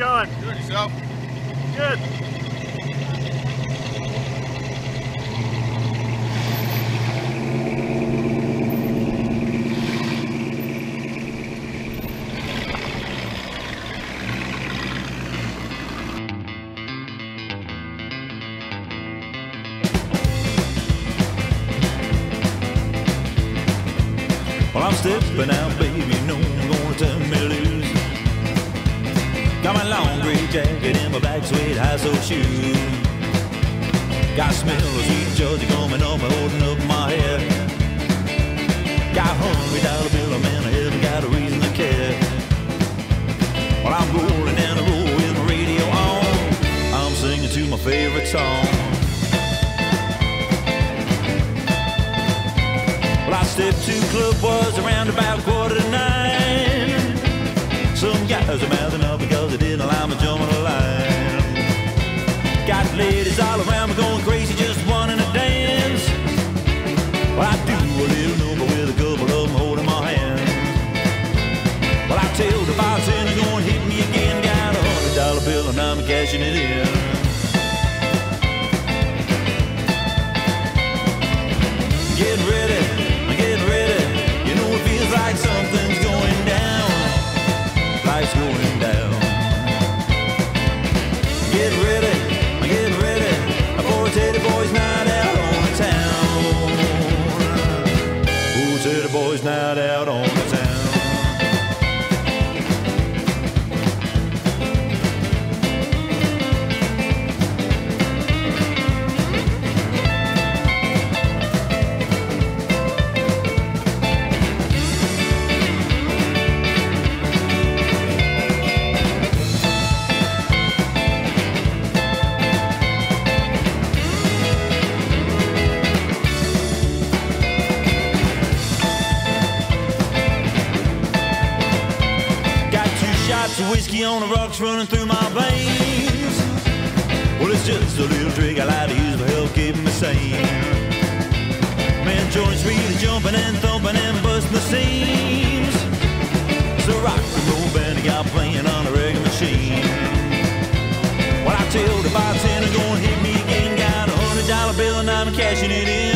going? Good, yourself? Good. Well, I'm stepping out, baby, no one's gonna tell me loose. Got my long gray jacket and my black suede high-soled shoes. Got a smell of sweet Georgia coming up and holding up my hair. Got a $100 bill, man, I haven't got a reason to care. Well, I'm rolling down the road with my radio on. I'm singing to my favorite song. Well, I stepped to club bars around about 8:45. Some guys are mouthing up because they didn't allow me jumping the line. Got ladies all around me going crazy, just wanting to dance. Well, I do a little number with a couple of them holding my hand. Well, I tell the bartender, go and hit me again. Got a $100 bill and I'm cashing it in. Boys night out on the town. Shots of whiskey on the rocks running through my veins. Well, it's just a little trick I like to use to help keep me sane. Man, joints really jumping and thumping and busting the seams. It's a rock and roll band I got playing on a reggae machine. Well, I tell the bartender, go and hit me again. Got a $100 bill and I'm cashing it in.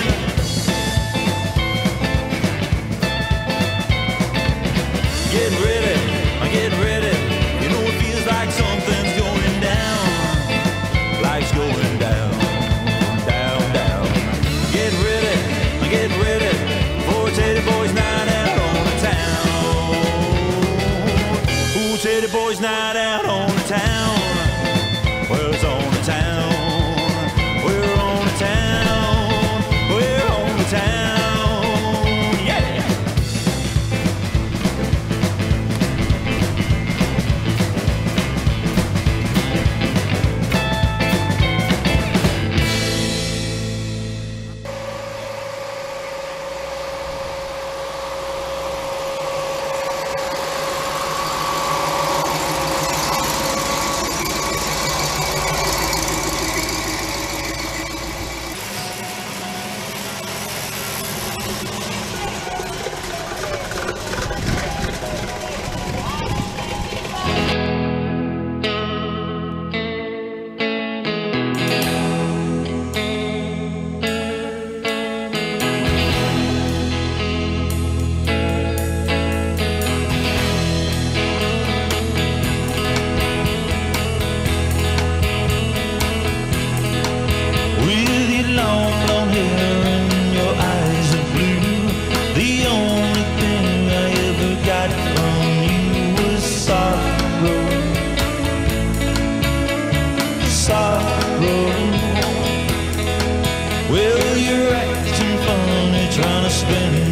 Teddy boys night out on the town. Well, it's on the town. We're on the town. We're on the town. Sorrow. Well, you're acting funny, trying to spend